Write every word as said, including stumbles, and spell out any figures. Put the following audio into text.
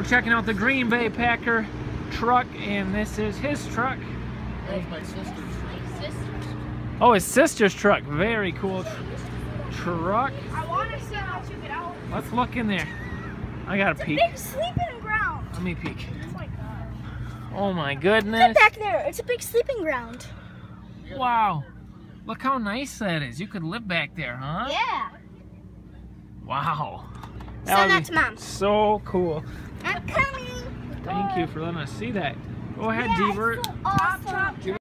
We're checking out the Green Bay Packer truck, and this is his truck. That's my sister's truck. Oh, his sister's truck. Very cool truck. I want to see how you get out. Let's look in there. I got to peek. Big sleeping ground. Let me peek. Oh my god. Oh my goodness. Get back there. It's a big sleeping ground. Wow. Look how nice that is. You could live back there, huh? Yeah. Wow. That so that's mom. So cool. I'm coming. Thank you for letting us see that. Go ahead, yeah, D-Bert. So awesome.